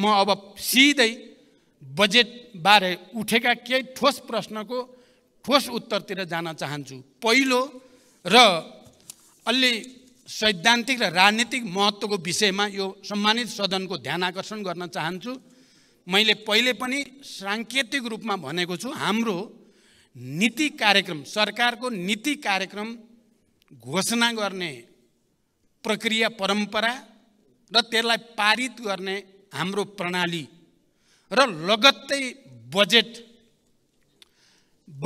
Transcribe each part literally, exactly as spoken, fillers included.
म अब सीधै बजेट बारे उठेका केही ठोस प्रश्नको ठोस उत्तरतिर जान चाहन्छु। पहिलो र अलि सैद्धान्तिक र राजनीतिक महत्त्वको विषयमा यो सम्मानित सदनको ध्यान आकर्षण गर्न चाहन्छु। मैले पहिले पनि सांकेतिक रूपमा भनेको छु, हाम्रो नीति कार्यक्रम, सरकारको नीति कार्यक्रम घोषणा गर्ने प्रक्रिया परम्परा र त्यसलाई पारित गर्ने हाम्रो प्रणाली र लगत्तै बजेट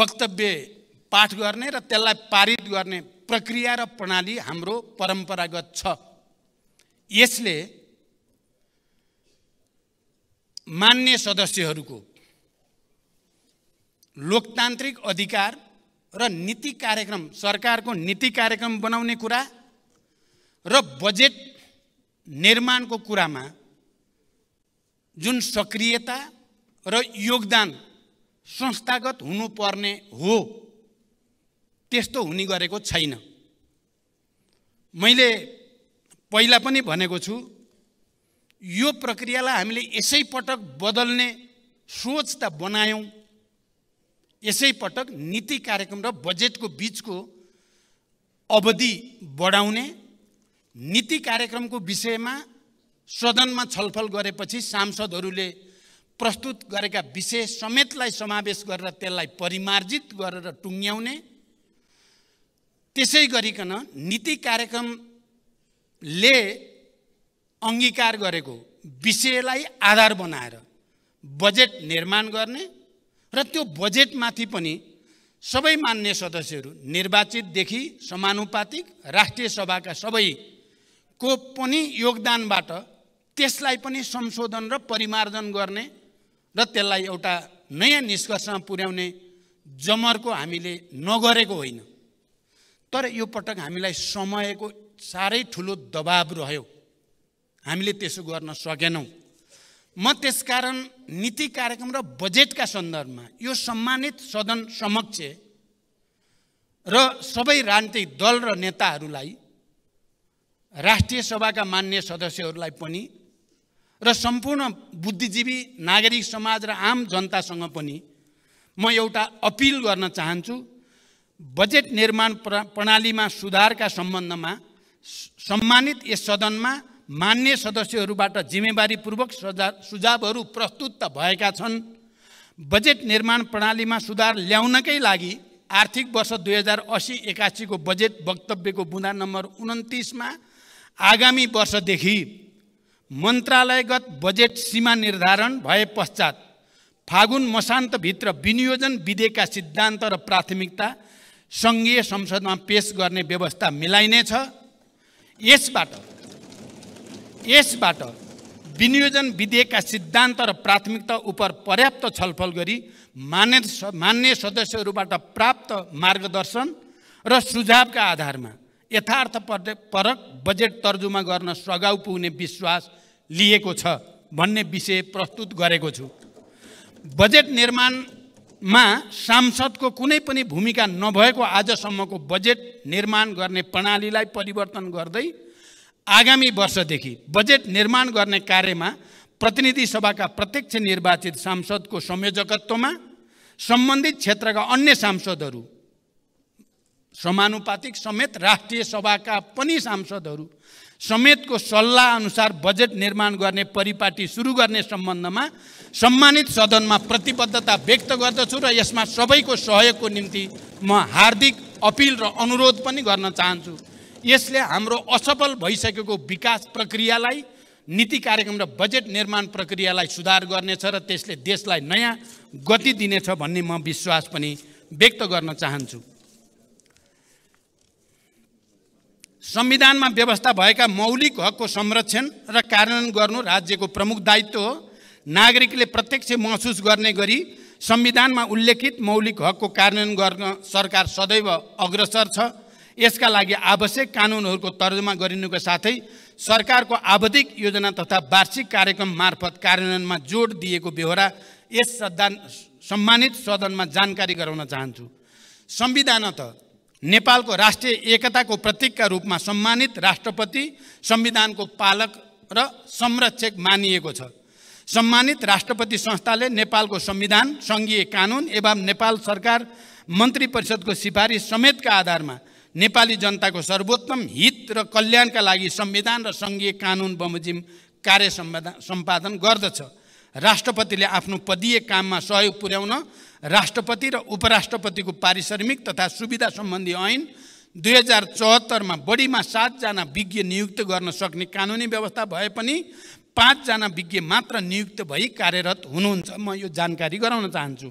वक्तव्य पाठ गर्ने र त्यसलाई पारित गर्ने प्रक्रिया र प्रणाली हाम्रो परम्परागत छ। यसले मान्य सदस्यहरूको लोकतान्त्रिक अधिकार र नीति कार्यक्रम, सरकारको नीति कार्यक्रम बनाउने कुरा र बजेट निर्माणको कुरामा जुन सक्रियता र योगदान संस्थागत हुनुपर्ने हो, त्यस्तो हुने गरेको छैन। मैले पहिला पनि भनेको छु, यो प्रक्रियालाई हामीले यसै पटक बदल्ने सोच त बनायौं, यसै पटक नीति कार्यक्रम र बजेटको बीचको अवधि बढाउने, नीति कार्यक्रमको विषयमा सदनमा छलफल गरेपछि सांसदहरूले प्रस्तुत गरेका विषय समेतलाई समावेश गरेर त्यसलाई परिमार्जित गरेर टुङ्ग्याउने, त्यसै गरिकन नीति कार्यक्रमले अंगीकार गरेको विषयलाई आधार बनाएर बजेट निर्माण गर्ने र त्यो बजेटमाथि पनि सबै मान्य सदस्यहरू, निर्वाचितदेखि समानुपातिक राष्ट्रिय सभाका सबैको पनि योगदानबाट त्यसलाई पनि संशोधन र परिमार्जन गर्ने र त्यसलाई एउटा नयाँ निष्कर्षमा पुर्याउने जमर्को हामीले नगरेको होइन। तर यो पटक हामीलाई समयको साह्रै ठुलो दबाब रह्यो, हामीले त्यसो गर्न सकेनौँ। म त्यसकारण नीति कार्यक्रम र बजेटका सन्दर्भमा यो सम्मानित सदन समक्ष र सबै राजनीतिक दल र नेताहरूलाई, राष्ट्रिय सभाका मान्य सदस्यहरूलाई पनि र सम्पूर्ण बुद्धिजीवी, नागरिक समाज र आम जनतासँग पनि म एउटा अपिल गर्न चाहन्छु। बजेट निर्माण प्रणालीमा सुधारका सम्बन्धमा सम्मानित यस सदनमा मान्य सदस्यहरूबाट जिम्मेवारीपूर्वक सुझावहरू प्रस्तुत त भएका छन्। बजेट निर्माण प्रणालीमा सुधार ल्याउनकै लागि आर्थिक वर्ष दुई हजार अस्सी एकासीको बजेट वक्तव्यको बुँदा नम्बर उन्तिसमा आगामी वर्षदेखि मन्त्रालयगत बजेट सीमा निर्धारण भए पश्चात फागुन मसान्तभित्र विनियोजन विधेयकका सिद्धान्त र प्राथमिकता सङ्घीय संसदमा पेश गर्ने व्यवस्था मिलाइनेछ। यसबाट यसबाट विनियोजन विधेयकका सिद्धान्त र प्राथमिकता उप पर्याप्त छलफल गरी मान्य मान्य सदस्यहरूबाट प्राप्त मार्गदर्शन र सुझावका आधारमा यथार्थ परक बजेट तर्जुमा गर्न सघाउ पुग्ने विश्वास लिएको छ भन्ने विषय प्रस्तुत गरेको छु। बजेट निर्माणमा सांसदको कुनै पनि भूमिका नभएको आजसम्मको बजेट निर्माण गर्ने प्रणालीलाई परिवर्तन गर्दै आगामी वर्षदेखि बजेट निर्माण गर्ने कार्यमा प्रतिनिधि सभाका प्रत्यक्ष निर्वाचित सांसदको संयोजकत्वमा सम्बन्धित क्षेत्रका अन्य सांसदहरू, समानुपातिक समेत राष्ट्रिय सभाका पनि सांसदहरू समेतको सल्लाह अनुसार बजेट निर्माण गर्ने परिपाटी सुरु गर्ने सम्बन्धमा सम्मानित सदनमा प्रतिबद्धता व्यक्त गर्दछु र यसमा सबैको सहयोगको निम्ति म हार्दिक अपिल र अनुरोध पनि गर्न चाहन्छु। यसले हाम्रो असफल भइसकेको विकास प्रक्रियालाई, नीति कार्यक्रम र बजेट निर्माण प्रक्रियालाई सुधार गर्नेछ र त्यसले देशलाई नयाँ गति दिनेछ भन्ने म विश्वास पनि व्यक्त गर्न चाहन्छु। संविधानमा व्यवस्था भएका मौलिक हकको संरक्षण र कार्यान्वयन गर्नु राज्यको प्रमुख दायित्व हो। नागरिकले प्रत्यक्ष महसुस गर्ने गरी संविधानमा उल्लेखित मौलिक हकको कार्यान्वयन गर्न सरकार सदैव अग्रसर छ। यसका लागि आवश्यक कानुनहरूको तर्जुमा गरिनुको साथै सरकारको आवधिक योजना तथा वार्षिक कार्यक्रम मार्फत कार्यान्वयनमा जोड दिएको बेहोरा यस सदन सम्मानित सदनमा जानकारी गराउन चाहन्छु। संविधानतः नेपालको राष्ट्रिय एकताको प्रतीकका रूपमा सम्मानित राष्ट्रपति संविधानको पालक र संरक्षक मानिएको छ। सम्मानित राष्ट्रपति संस्थाले नेपालको संविधान, संघीय कानून एवं नेपाल सरकार मन्त्री परिषदको सिफारिस समेतका आधारमा नेपाली जनताको सर्वोत्तम हित र कल्याणका लागि संविधान र संघीय कानून बमोजिम कार्य सम्पादन गर्दछ। राष्ट्रपतिले आफ्नो पदीय काममा सहयोग पुर्याउन राष्ट्रपति र उपराष्ट्रपतिको पारिश्रमिक तथा सुविधा सम्बन्धी ऐन दुई हजार चौहत्तरमा बढीमा सातजना विज्ञ नियुक्त गर्न सक्ने कानुनी व्यवस्था भए पनि पाँचजना विज्ञ मात्र नियुक्त भई कार्यरत हुनुहुन्छ। म यो जानकारी गराउन चाहन्छु।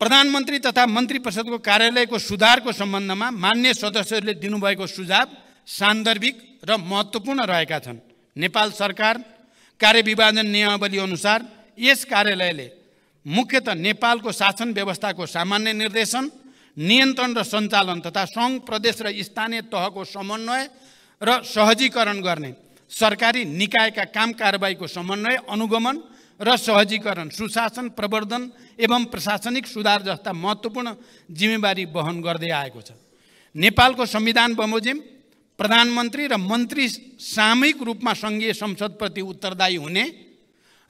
प्रधानमन्त्री तथा मन्त्री परिषदको कार्यालयको सुधारको सम्बन्धमा मान्य सदस्यहरूले दिनुभएको सुझाव सान्दर्भिक र महत्त्वपूर्ण रहेका छन्। नेपाल सरकार कार्यविभाजन नियमावली अनुसार यस कार्यालयले मुख्यतः नेपालको शासन व्यवस्थाको सामान्य निर्देशन, नियन्त्रण र सञ्चालन तथा सङ्घ प्रदेश र स्थानीय तहको समन्वय र सहजीकरण गर्ने, सरकारी निकायका काम कारबाहीको समन्वय, अनुगमन र सहजीकरण, सुशासन प्रवर्धन एवं प्रशासनिक सुधार जस्ता महत्त्वपूर्ण जिम्मेवारी वहन गर्दै आएको छ। नेपालको संविधान बमोजिम प्रधानमन्त्री र मन्त्री सामूहिक रूपमा सङ्घीय संसदप्रति उत्तरदायी हुने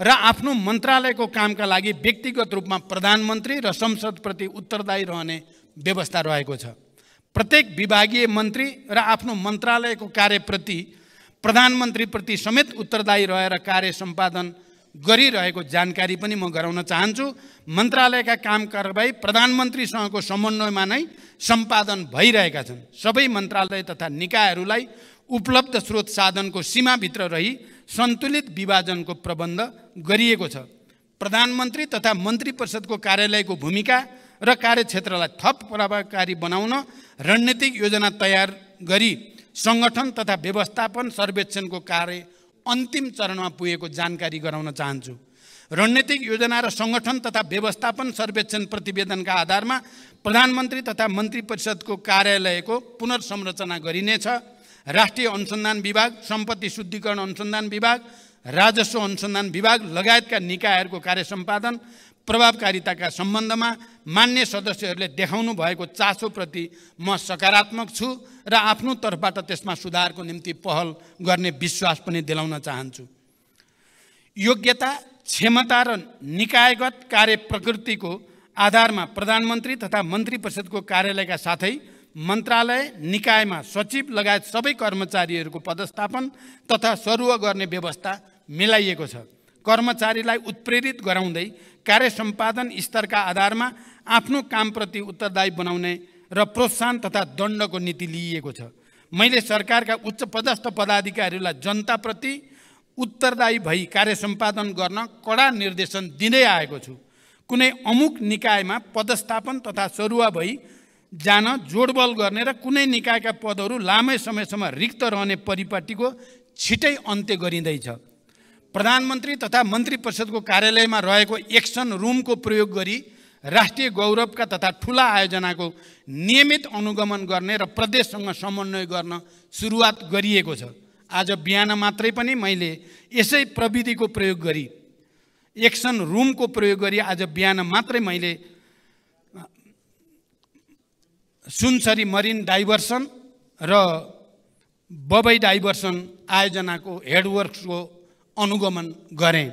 र आफ्नो मन्त्रालयको कामका लागि व्यक्तिगत रूपमा प्रधानमन्त्री र संसदप्रति उत्तरदायी रहने व्यवस्था रहेको छ। प्रत्येक विभागीय मन्त्री र आफ्नो मन्त्रालयको कार्यप्रति प्रधानमन्त्रीप्रति समेत उत्तरदायी रहेर कार्य सम्पादन गरिरहेको जानकारी पनि म गराउन चाहन्छु। मन्त्रालयका काम कारबाही प्रधानमन्त्रीसँगको समन्वयमा नै सम्पादन भइरहेका छन्। सबै मन्त्रालय तथा निकायहरूलाई उपलब्ध स्रोत साधनको सीमाभित्र रही सन्तुलित विभाजनको प्रबन्ध गरिएको छ। प्रधानमन्त्री तथा मन्त्री परिषदको कार्यालयको भूमिका र कार्यक्षेत्रलाई थप प्रभावकारी बनाउन रणनीतिक योजना तयार गरी सङ्गठन तथा व्यवस्थापन सर्वेक्षणको कार्य अन्तिम चरणमा पुगेको जानकारी गराउन चाहन्छु। रणनीतिक योजना र सङ्गठन तथा व्यवस्थापन सर्वेक्षण प्रतिवेदनका आधारमा प्रधानमन्त्री तथा मन्त्री परिषदको कार्यालयको पुनर्संरचना गरिनेछ। राष्ट्रिय अनुसन्धान विभाग, सम्पत्ति शुद्धिकरण अनुसन्धान विभाग, राजस्व अनुसन्धान विभाग लगायतका निकायहरूको कार्य सम्पादन प्रभावकारिताका सम्बन्धमा मान्य सदस्यहरूले देखाउनु भएको चासोप्रति म सकारात्मक छु र आफ्नो तर्फबाट त्यसमा सुधारको निम्ति पहल गर्ने विश्वास पनि दिलाउन चाहन्छु। योग्यता, क्षमता र निकायगत कार्य प्रकृतिको आधारमा प्रधानमन्त्री तथा मन्त्री परिषदको कार्यालयका साथै मन्त्रालय निकायमा सचिव लगायत सबै कर्मचारीहरूको पदस्थापन तथा सरुवा गर्ने व्यवस्था मिलाइएको छ। कर्मचारीलाई उत्प्रेरित गराउँदै कार्य सम्पादन स्तरका आधारमा आफ्नो कामप्रति उत्तरदायी बनाउने र प्रोत्साहन तथा दण्डको नीति लिइएको छ। मैले सरकारका उच्च पदस्थ पदाधिकारीहरूलाई जनताप्रति उत्तरदायी भई कार्य सम्पादन गर्न कडा निर्देशन दिँदै आएको छु। कुनै अमुक निकायमा पदस्थापन तथा सरुवा भई जान जोडबल गर्ने र कुनै निकायका पदहरू लामै समयसम्म रिक्त रहने परिपाटीको छिटै अन्त्य गरिँदैछ। प्रधानमन्त्री तथा मन्त्री परिषदको कार्यालयमा रहेको एक्सन रुमको प्रयोग गरी राष्ट्रिय गौरवका तथा ठुला आयोजनाको नियमित अनुगमन गर्ने र प्रदेशसँग समन्वय गर्न सुरुवात गरिएको छ। आज बिहान मात्रै पनि मैले यसै प्रविधिको प्रयोग गरी एक्सन रुमको प्रयोग गरी आज बिहान मात्रै मैले सुनसरी मरिन डाइभर्सन र बबई डाइभर्सन आयोजनाको हेडवर्क्सको अनुगमन गरेँ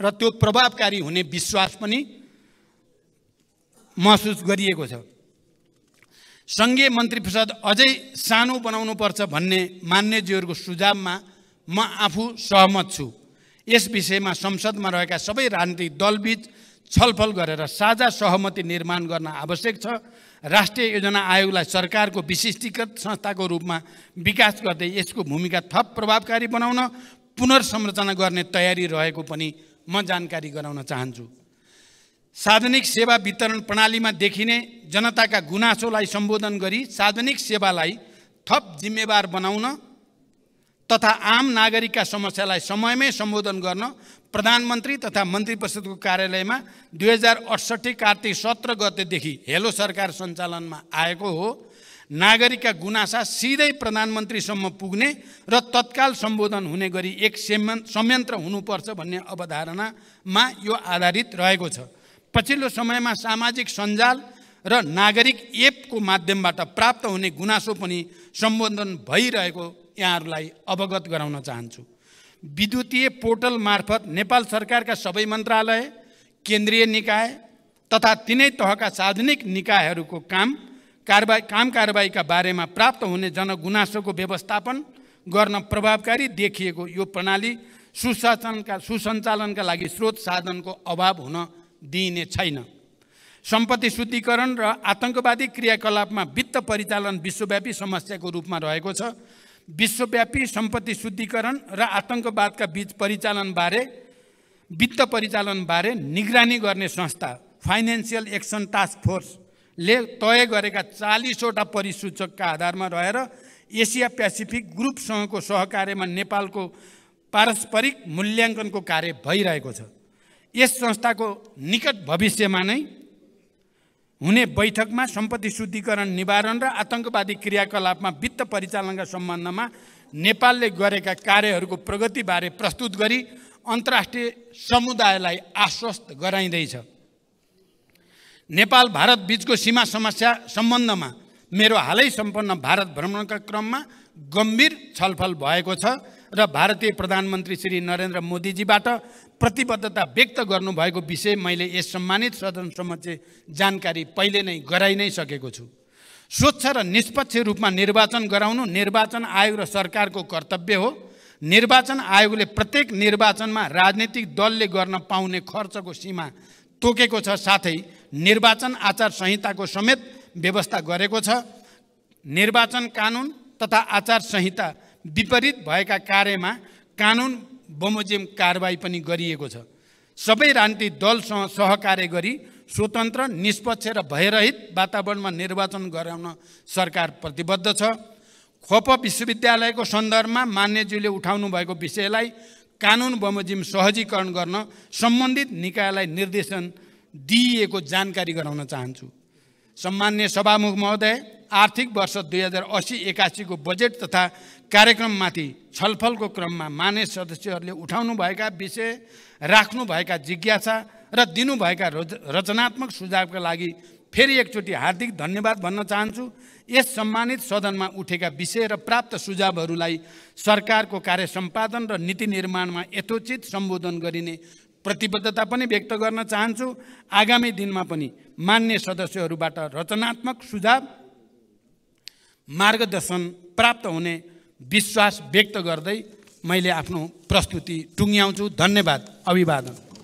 र त्यो प्रभावकारी हुने विश्वास पनि महसुस गरिएको छ। सङ्घीय मन्त्री परिषद अझै सानो बनाउनुपर्छ भन्ने मान्यज्यूहरूको सुझावमा म आफू सहमत छु। यस विषयमा संसदमा रहेका सबै राजनीतिक दलबीच छलफल गरेर साझा सहमति निर्माण गर्न आवश्यक छ। राष्ट्रिय योजना आयोगलाई सरकारको विशिष्टीकृत संस्थाको रूपमा विकास गर्दै यसको भूमिका थप प्रभावकारी बनाउन पुनर्संरचना गर्ने तयारी रहेको पनि म जानकारी गराउन चाहन्छु। सार्वजनिक सेवा वितरण प्रणालीमा देखिने जनताका गुनासोलाई सम्बोधन गरी सार्वजनिक सेवालाई थप जिम्मेवार बनाउन तथा आम नागरिकका समस्यालाई समयमै सम्बोधन गर्न प्रधानमन्त्री तथा मन्त्री परिषदको कार्यालयमा दुई हजार अठसट्ठी कार्तिक सत्र गतेदेखि हेलो सरकार सञ्चालनमा आएको हो। नागरिकका गुनासा सिधै प्रधानमन्त्रीसम्म पुग्ने र तत्काल सम्बोधन हुने गरी एक संयन्त्र हुनुपर्छ भन्ने अवधारणामा यो आधारित रहेको छ। पछिल्लो समयमा सामाजिक सञ्जाल र नागरिक एपको माध्यमबाट प्राप्त हुने गुनासो पनि सम्बोधन भइरहेको यहाँहरूलाई अवगत गराउन चाहन्छु। विद्युतीय पोर्टल मार्फत नेपाल सरकारका सबै मन्त्रालय केन्द्रीय निकाय तथा तीनै तहका सार्वजनिक निकायहरूको काम कारबाही काम कारबाहीका बारेमा प्राप्त हुने जनगुनासोको व्यवस्थापन गर्न प्रभावकारी देखिएको यो प्रणाली सुशासनका सुसञ्चालनका लागि स्रोत साधनको अभाव हुन दिइने छैन। सम्पत्ति शुद्धिकरण र आतंकवादी क्रियाकलापमा वित्त परिचालन विश्वव्यापी समस्याको रूपमा रहेको छ। विश्वव्यापी सम्पत्ति शुद्धिकरण र आतंकवादका बीच परिचालन बारे वित्त परिचालन बारे निगरानी गर्ने संस्था फाइनेन्सियल एक्सन टास्क फोर्सले तय गरेका चालीसवटा परिसूचकका आधारमा रहेर एसिया पेसिफिक ग्रुपसँगको सहकार्यमा नेपालको पारस्परिक मूल्याङ्कनको कार्य भइरहेको छ। यस संस्थाको निकट भविष्यमा नै हुने बैठकमा सम्पत्ति शुद्धिकरण निवारण र आतंकवादी क्रियाकलापमा वित्त परिचालनका सम्बन्धमा नेपालले गरेका कार्यहरूको प्रगतिबारे प्रस्तुत गरी अन्तर्राष्ट्रिय समुदायलाई आश्वस्त गराइँदैछ। नेपाल भारत बीचको सीमा समस्या सम्बन्धमा मेरो हालै सम्पन्न भारत भ्रमणका क्रममा गम्भीर छलफल भएको छ र भारतीय प्रधानमन्त्री श्री नरेन्द्र मोदीजीबाट प्रतिबद्धता व्यक्त गर्नुभएको विषय मैले यस सम्मानित सदन समक्ष जानकारी पहिले नै गराइ नै सकेको छु। स्वच्छ र निष्पक्ष रूपमा निर्वाचन गराउनु निर्वाचन आयोग र सरकारको कर्तव्य हो। निर्वाचन आयोगले प्रत्येक निर्वाचनमा राजनीतिक दलले गर्न पाउने खर्चको सीमा तोकेको छ, साथै निर्वाचन आचार संहिताको समेत व्यवस्था गरेको छ। निर्वाचन कानुन तथा आचार संहिता विपरीत भएका कार्यमा कानुन बमोजिम कारबाही पनि गरिएको छ। सबै राजनीतिक दलसँग सहकार्य गरी स्वतन्त्र निष्पक्ष र भयरहित वातावरणमा निर्वाचन गराउन सरकार प्रतिबद्ध छ। खोप विश्वविद्यालयको सन्दर्भमा मान्यज्यूले उठाउनु भएको विषयलाई कानुन बमोजिम सहजीकरण गर्न सम्बन्धित निकायलाई निर्देशन दिइएको जानकारी गराउन चाहन्छु। सम्मान्य सभामुख महोदय, आर्थिक वर्ष दुई हजार अस्सी एकासी को बजेट तथा कार्यक्रममाथि छलफलको क्रममा मान्य सदस्यहरूले उठाउनुभएका विषय, राख्नुभएका जिज्ञासा र दिनुभएका रचनात्मक सुझावका लागि फेरि एकचोटि हार्दिक धन्यवाद भन्न चाहन्छु। यस सम्मानित सदनमा उठेका विषय र प्राप्त सुझावहरूलाई सरकारको कार्य सम्पादन र नीति निर्माणमा यथोचित सम्बोधन गरिने प्रतिबद्धता पनि व्यक्त गर्न चाहन्छु। आगामी दिनमा पनि मान्य सदस्यहरूबाट रचनात्मक सुझाव मार्गदर्शन प्राप्त हुने विश्वास व्यक्त गर्दै मैले आफ्नो प्रस्तुति टुङ्ग्याउँछु। धन्यवाद। अभिवादन।